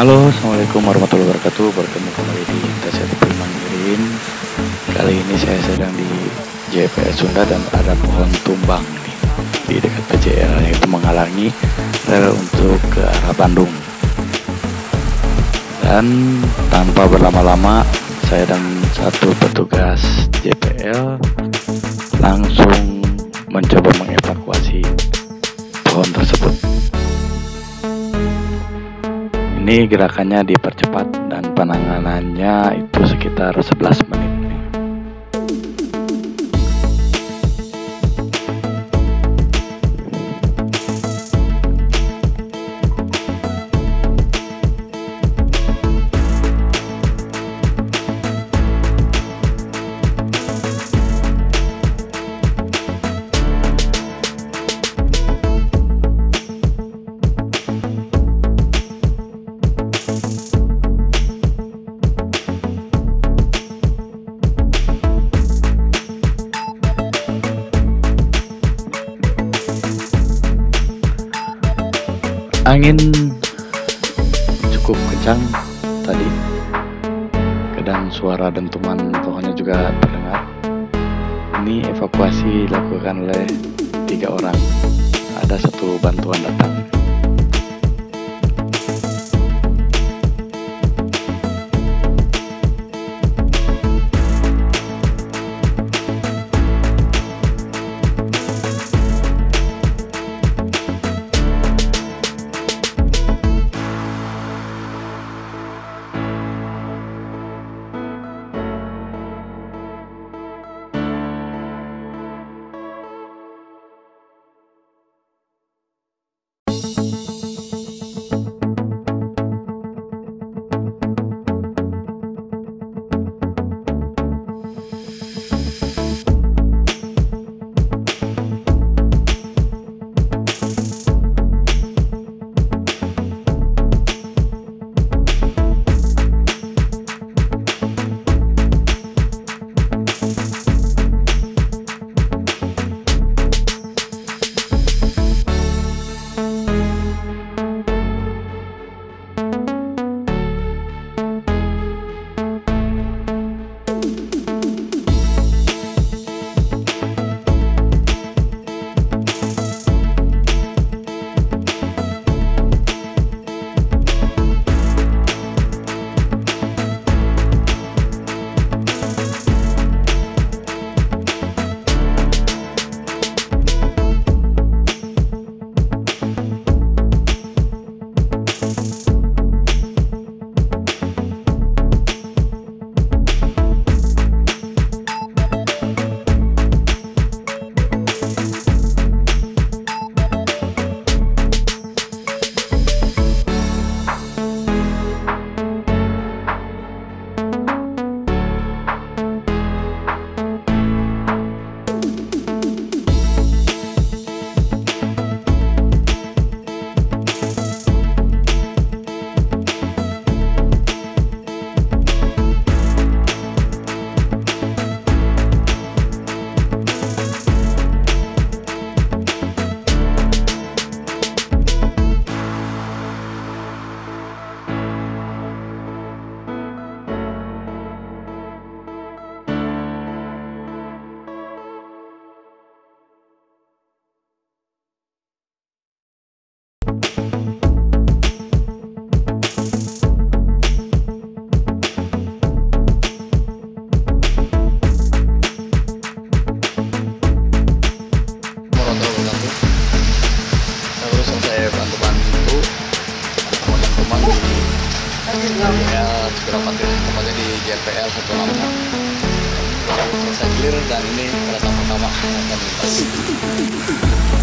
Halo, assalamualaikum warahmatullahi wabarakatuh. Bertemu kembali di TCTV Mang Irin. Kali ini saya sedang di JPL Sunda dan ada pohon tumbang nih, di dekat PJL yang itu menghalangi rel untuk ke arah Bandung. Dan tanpa berlama-lama, saya dan satu petugas JPL langsung mencoba mengevakuasi pohon tersebut. Ini gerakannya dipercepat dan penanganannya itu sekitar 11 menit. Angin cukup kencang tadi, kadang suara dentuman pohonnya juga terdengar. Ini evakuasi dilakukan oleh 3 orang, ada 1 bantuan datang. Tempatnya di JPL 166 saya clear dan ini kereta pertama akan lintas.